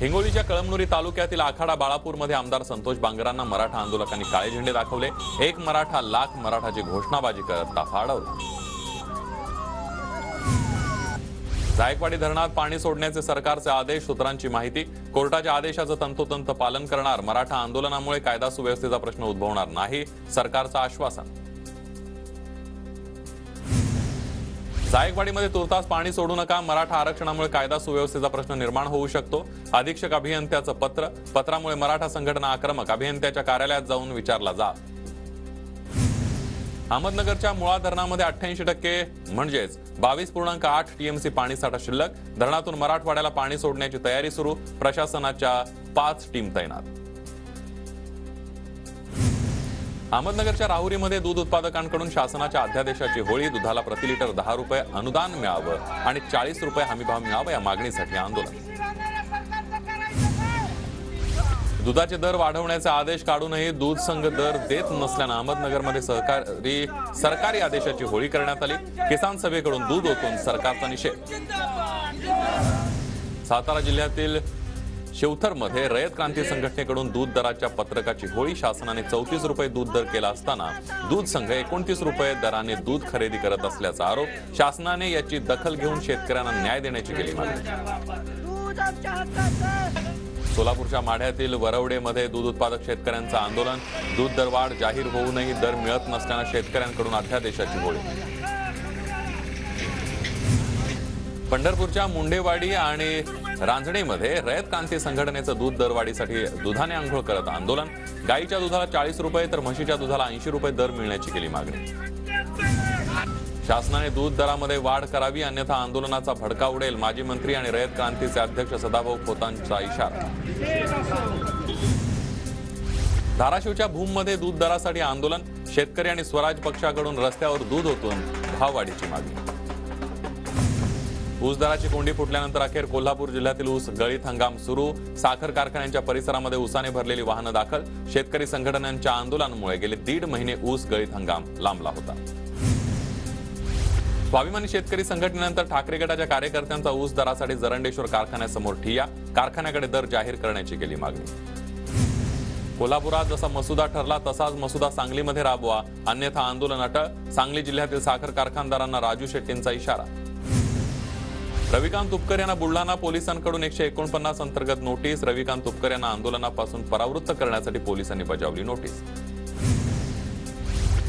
हिंगोलीच्या कळमनुरी तालुक्यातील आखाडा बाळापूरमध्ये आमदार संतोष बांगरांना मराठा आंदोलकांनी काळे झेंडे दाखवले। एक मराठा लाख मराठाची घोषणाबाजी करत ताफा अडवला। जायकवाडी धरणात पाणी सोडण्याचे सरकारचे आदेश, सूत्रांची माहिती। कोर्टाच्या आदेशाचं तंतोतंत पालन करणार। मराठा आंदोलनामुळे कायदा सुव्यवस्थेचा प्रश्न उद्भवणार नाही, सरकारचं आश्वासन। जायकवाडी मध्ये तुर्तास पाणी सोडू नका, मराठा आरक्षणामुळे कायदा सुव्यवस्थेचा प्रश्न निर्माण होऊ शकतो। अधीक्षक अभियंत्याचं पत्र। पत्रामुळे मराठा संघटना आक्रमक, अभियंत्याच्या कार्यालयात जाऊन विचारला जा। अहमदनगरच्या मुळा धरणामध्ये 88% म्हणजेच 22.8 TMC पाणी साठा शिल्लक। धरणातून मराठवाड्याला पाणी सोडण्याची तयारी सुरू, प्रशासनाच्या 5 टीम तैनात। अहमदनगरच्या राहुरीमध्ये दूध उत्पादकांकडून शासनाच्या अध्यादेशाची होळी। दुधाला प्रति लिटर 10 रुपये अनुदान मिळावं आणि 40 रुपये हमीभाव मिळावा या मागणीसाठी आंदोलन। दुधाचे दर वाढवण्याचा आदेश काढूनही दूध संघ दर देत नसल्यानं अहमदनगरमध्ये सरकारी आदेशाची होळी करण्यात आली। किसान सभेकडून दूध ओतून सरकारचा निषेध। सातारा जिल्ह्यातील शिवथरमध्ये रयत क्रांती संघटनेकडून दूध दराच्या पत्रकाची होळी। शासनाने 34 रुपये दूध दर केला असताना दूध संघ 29 रुपये दराने दूध खरेदी करत असल्याचा आरोप। शासनाने याची दखल घेऊन शेतकऱ्यांना न्याय देण्याची केली मागणी। सोलापूरच्या माढ्यातील वरवडेमध्ये दूध उत्पादक शेतकऱ्यांचं आंदोलन। दूध दरवाढ जाहीर होऊनही दर मिळत नसल्यानं शेतकऱ्यांकडून अध्यादेशाची होळी। पंढरपूरच्या मुंडेवाडी आणि रांजणीमध्ये रयत क्रांती संघटनेचं दूध दरवाढीसाठी दुधाने आंघोळ करत आंदोलन। गाईच्या दुधाला 40 रुपये तर म्हशीच्या दुधाला 80 रुपये दर मिळण्याची केली मागणी। शासनाने दूध दरामध्ये वाढ करावी, अन्यथा आंदोलनाचा भडका उडेल, माजी मंत्री आणि रयत क्रांतीचे अध्यक्ष सदाभाऊ खोतांचा इशारा। धाराशिवच्या भूममध्ये दूध दरासाठी आंदोलन। शेतकरी आणि स्वराज पक्षाकडून रस्त्यावर दूध ओतून भाववाढीची मागणी। ऊस दराची कोंडी फुटल्यानंतर अखेर कोल्हापूर जिल्ह्यातील ऊस गळीत हंगाम सुरू। साखर कारखान्यांच्या परिसरामध्ये ऊसाने भरलेली वाहनं दाखल। शेतकरी संघटनांच्या आंदोलनामुळे गेले 1.5 महिने ऊस गळीत हंगाम लांबला होता। स्वाभिमानी शेतकरी संघटनेनंतर ठाकरे गटाच्या कार्यकर्त्यांचा ऊस दरासाठी जरंडेश्वर कारखान्यासमोर ठिय्या। कारखान्याकडे दर जाहीर करण्याची केली मागणी। कोल्हापुरात जसा मसुदा ठरला तसाच मसुदा सांगलीमध्ये राबवा, अन्यथा आंदोलन अटळ। सांगली जिल्ह्यातील साखर कारखानदारांना राजू शेट्टींचा इशारा। रविकांत तुपकर यांना बुलढाणा पोलिसांकडून 149 अंतर्गत नोटीस। रविकांत तुपकर यांना आंदोलनापासून परावृत्त करण्यासाठी पोलिसांनी बजावली नोटीस।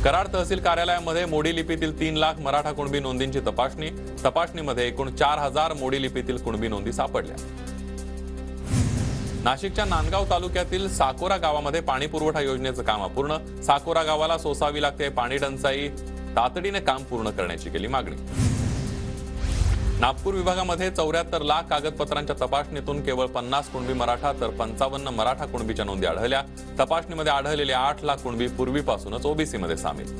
कराड तहसील कार्यालयामध्ये मोडी लिपीतील 3 लाख मराठा कुणबी नोंदींची तपासणी। तपासणीमध्ये एकूण 4000 मोडी लिपीतील कुणबी नोंदी सापडल्या। नाशिकच्या नांदगाव तालुक्यातील साकोरा गावामध्ये पाणीपुरवठा योजनेचं काम अपूर्ण। साकोरा गावाला सोसावी लागते पाणी टंचाई, तातडीने काम पूर्ण करण्याची केली मागणी। नागपूर विभागामध्ये 74 लाख कागदपत्रांच्या तपासणीतून केवळ 50 कुणबी मराठा तर 55 मराठा कुणबीच्या नोंदी आढळल्या। तपासणीमध्ये आढळलेले 8 लाख कुणबी पूर्वीपासूनच ओबीसीमध्ये सामील।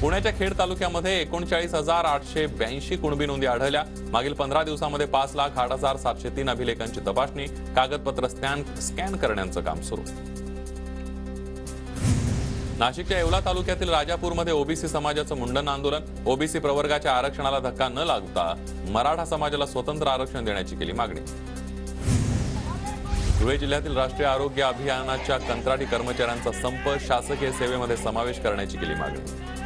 पुण्याच्या खेड तालुक्यामध्ये 39,882 कुणबी नोंदी आढळल्या। मागील 15 दिवसामध्ये 5,08,703 अभिलेखांची तपासणी। कागदपत्र स्कॅन करण्याचं काम सुरू। नाशिकच्या येवला तालुक्यातील राजापूरमध्ये ओबीसी समाजाचं मुंडन आंदोलन। ओबीसी प्रवर्गाच्या आरक्षणाला धक्का न लागता मराठा समाजाला स्वतंत्र आरक्षण देण्याची केली मागणी। धुळे जिल्ह्यातील राष्ट्रीय आरोग्य अभियानाच्या कंत्राटी कर्मचाऱ्यांचा संप। शासकीय सेवेमध्ये समावेश करण्याची केली मागणी।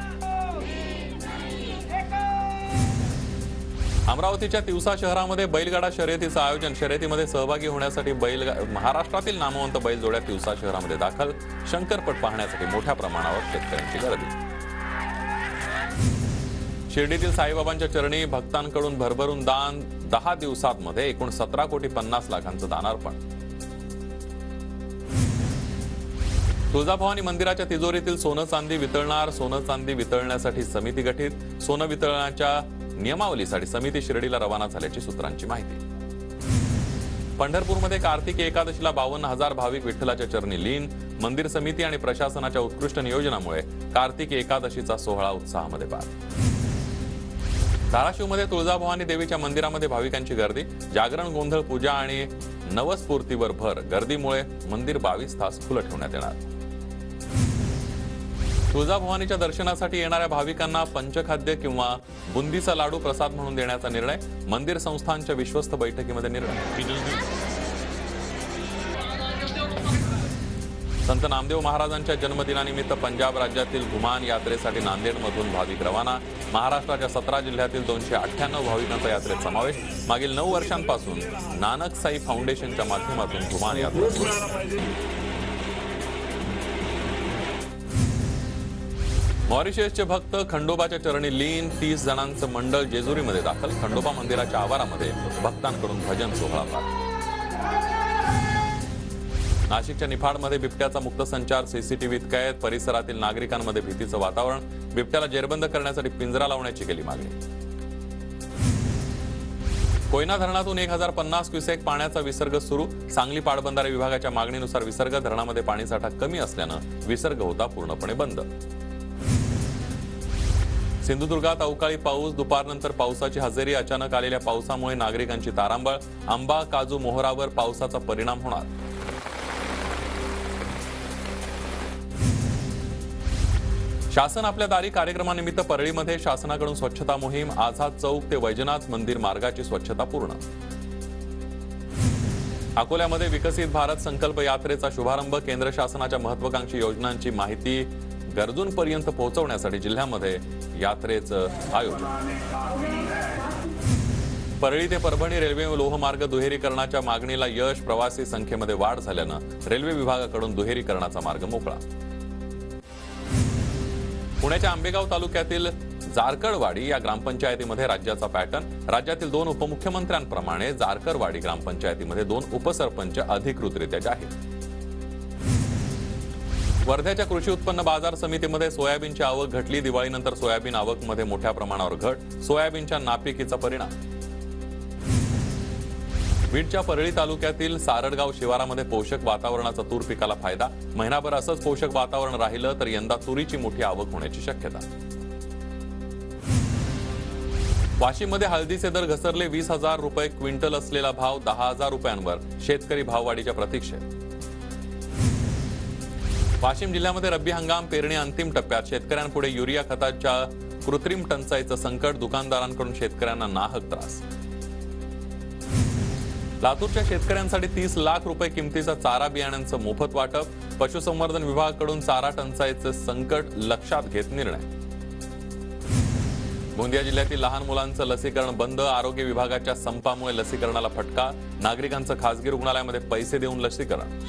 अमरावतीच्या तिवसा शहरामध्ये बैलगाडा शर्यतीचं आयोजन। शर्यतीमध्ये सहभागी होण्यासाठी महाराष्ट्रातील नामवंत बैलजोड्या तिवसा शहरामध्ये दाखल। शंकरपट पाहण्यासाठी मोठ्या प्रमाणावर शेतकऱ्यांची गर्दी। शिर्डीतील साईबाबांच्या चरणी भक्तांकडून भरभरून दान। 10 दिवसांमध्ये एकूण 17,50 कोटी दानार्पण। तुळजाभवानी मंदिराच्या तिजोरीतील सोनं चांदी वितळणार। सोनं चांदी वितळण्यासाठी समिती गठीत। सोनं वितळण्याच्या नियमावलीसाठी समिती शिर्डीला रवाना झाल्याची सूत्रांची माहिती। पंढरपूरमध्ये कार्तिकी एकादशीला 52,000 भाविक विठ्ठलाच्या चरणी लीन। मंदिर समिती आणि प्रशासनाच्या उत्कृष्ट नियोजनामुळे कार्तिकी एकादशीचा सोहळा उत्साहामध्ये पार। धाराशिवमध्ये तुळजाभवानी देवीच्या मंदिरामध्ये भाविकांची गर्दी। जागरण गोंधळ पूजा आणि नवस्फूर्तीवर भर। गर्दीमुळे मंदिर 22 तास खुलं ठेवण्यात येणार। तुळजाभवानीच्या दर्शनासाठी येणाऱ्या भाविकांना पंचखाद्य किंवा बुंदीचा लाडू प्रसाद म्हणून देण्याचा निर्णय, मंदिर संस्थांच्या विश्वस्त बैठकीमध्ये निर्णय। संत नामदेव महाराजांच्या जन्मदिनानिमित्त पंजाब राज्यातील घुमान यात्रेसाठी नांदेडमधून भाविक रवाना। महाराष्ट्राच्या 17 जिल्ह्यातील 298 भाविकांचा यात्रेत समावेश। मागील 9 वर्षांपासून नानक साई फाउंडेशनच्या माध्यमातून घुमान यात्रा सुरू। मॉरिशसचे भक्त खंडोबाच्या चरणी लीन। 30 जणांचं मंडळ जेजुरीमध्ये दाखल। खंडोबा मंदिराच्या आवारामध्ये भक्तांकडून भजन सोहळा पार। नाशिकच्या निफाडमध्ये बिबट्याचा मुक्त संचार, सीसीटीव्हीत कैद। परिसरातील नागरिकांमध्ये भीतीचं वातावरण। बिबट्याला जेरबंद करण्यासाठी पिंजरा लावण्याची केली मागणी। कोयना धरणातून 1050 क्युसेक पाण्याचा विसर्ग सुरू। सांगली पाटबंधारे विभागाच्या मागणीनुसार विसर्ग धरणामध्ये पाणीसाठा कमी असल्यानं विसर्ग होता पूर्णपणे बंद। सिंधुदुर्गात अवकाळी पाऊस, दुपारनंतर पावसाची हजेरी। अचानक आलेल्या पावसामुळे नागरिकांची तारांबळ। आंबा, काजू, मोहरावर पावसाचा परिणाम होणार। शासन आपल्या दारी कार्यक्रमानिमित्त परळीमध्ये शासनाकडून स्वच्छता मोहीम। आझाद चौक ते वैजनाथ मंदिर मार्गाची स्वच्छता पूर्ण। अकोल्यामध्ये विकसित भारत संकल्प यात्रेचा शुभारंभ। केंद्र शासनाच्या महत्वाकांक्षी योजनांची माहिती गरजूंपर्यंत पोहोचवण्यासाठी जिल्ह्यामध्ये यात्रेचं आयोजन। परळी ते परभणी रेल्वे लोहमार्ग दुहेरीकरणाच्या मागणीला यश। प्रवासी संख्येमध्ये वाढ झाल्यानं रेल्वे विभागाकडून दुहेरीकरणाचा मार्ग मोकळा। पुण्याच्या आंबेगाव तालुक्यातील जारकरवाडी या ग्रामपंचायतीमध्ये राज्याचा पॅटर्न। राज्यातील 2 उपमुख्यमंत्र्यांप्रमाणे जारकरवाडी ग्रामपंचायतीमध्ये 2 उपसरपंच अधिकृतरित्या जाहीर। वर्ध्याच्या कृषी उत्पन्न बाजार समितीमध्ये सोयाबीनची आवक घटली। दिवाळीनंतर सोयाबीन आवकमध्ये मोठ्या प्रमाणावर घट। सोयाबीनच्या नापिकीचा परिणाम। बीडच्या परळी तालुक्यातील सारडगाव शिवारामध्ये पोषक वातावरणाचा तूर पिकाला फायदा। महिनाभर असंच पोषक वातावरण राहिलं तर यंदा तुरीची मोठी आवक होण्याची शक्यता। वाशिममध्ये हळदीचे दर घसरले। 20,000 रुपये क्विंटल असलेला भाव 10,000 रुपयांवर। शेतकरी भाववाढीच्या प्रतीक्षेत। वाशिम जिल्ह्यामध्ये रब्बी हंगाम पेरणी अंतिम टप्प्यात। शेतकऱ्यांपुढे युरिया खताच्या कृत्रिम टंचाईचं संकट। दुकानदारांकडून शेतकऱ्यांना नाहक त्रास। लातूरच्या शेतकऱ्यांसाठी 30 लाख रुपये किमतीचा चारा बियाण्यांचं मोफत वाटप। पशुसंवर्धन विभागाकडून चारा टंचाईचं संकट लक्षात घेत निर्णय। गोंदिया जिल्ह्यातील लहान मुलांचं लसीकरण बंद। आरोग्य विभागाच्या संपामुळे लसीकरणाला फटका। नागरिकांचं खासगी रुग्णालयामध्ये पैसे देऊन लसीकरण।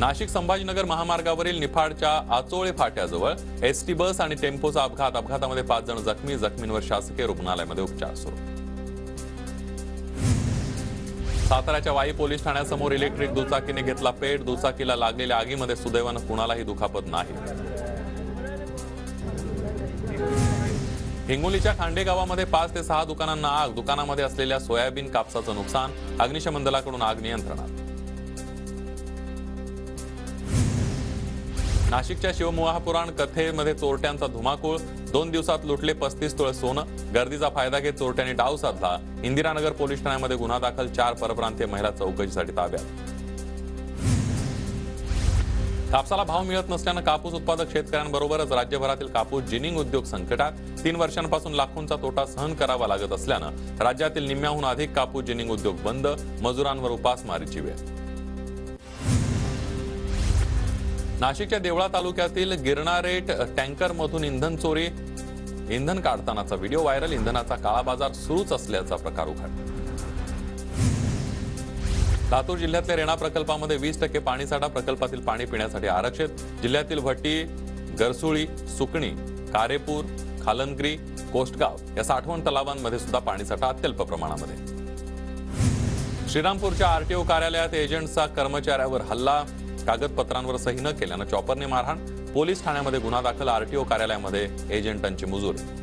नाशिक संभाजीनगर महामार्गावरील निफाडच्या आचोळे फाट्याजवळ एसटी बस आणि टेम्पोचा अपघात। अपघातामध्ये 5 जण जखमी। जखमींवर शासकीय रुग्णालयामध्ये उपचार सुरू। साताऱ्याच्या वाई पोलीस ठाण्यासमोर इलेक्ट्रिक दुचाकीने घेतला पेट। दुचाकीला लागलेल्या आगीमध्ये सुदैवानं कुणालाही दुखापत नाही। हिंगोलीच्या खांडेगावामध्ये 5 ते 6 दुकानांना आग। दुकानामध्ये असलेल्या सोयाबीन कापसाचं नुकसान। अग्निशमन दलाकडून आग नियंत्रणात। नाशिकच्या शिवमहापुराण कथेमध्ये चोरट्यांचा धुमाकूळ। 2 दिवसात लुटले 35 तोळे सोनं। गर्दीचा फायदा घेत चोरट्यांनी डाव साधला। इंदिरानगर पोलीस ठाण्यामध्ये गुन्हा दाखल। 4 परप्रांतीय महिला चौकशीसाठी ताब्यात। कापसाला भाव मिळत नसल्यानं कापूस उत्पादक शेतकऱ्यांबरोबरच राज्यभरातील कापूस जिनिंग उद्योग संकटात। 3 वर्षांपासून लाखोंचा तोटा सहन करावा लागत असल्यानं राज्यातील निम्म्याहून अधिक कापूस जिनिंग उद्योग बंद। मजुरांवर उपासमारीची वेळ। नाशिकच्या देवळा तालुक्यातील गिरणारेट टँकरमधून इंधन चोरी। इंधन काढतानाचा व्हिडिओ व्हायरल। इंधनाचा काळा बाजार सुरूच असल्याचा प्रकार उघड। लातूर जिल्ह्यातल्या रेणा प्रकल्पामध्ये 20% पाणीसाठा। प्रकल्पातील पाणी पिण्यासाठी आरक्षित। जिल्ह्यातील भट्टी, गरसुळी, सुकणी, कारेपूर, खालनगिरी, कोस्टगाव या 60 तलावांमध्ये सुद्धा पाणीसाठा अत्यल्प प्रमाणामध्ये। श्रीरामपूरच्या आरटीओ कार्यालयात एजंटचा कर्मचाऱ्यावर हल्ला। कागदपत्रांवर सही न केल्यानं चॉपरने मारहाण। पोलीस ठाण्यामध्ये गुन्हा दाखल। आरटीओ कार्यालयामध्ये एजंटांची मुजोरी।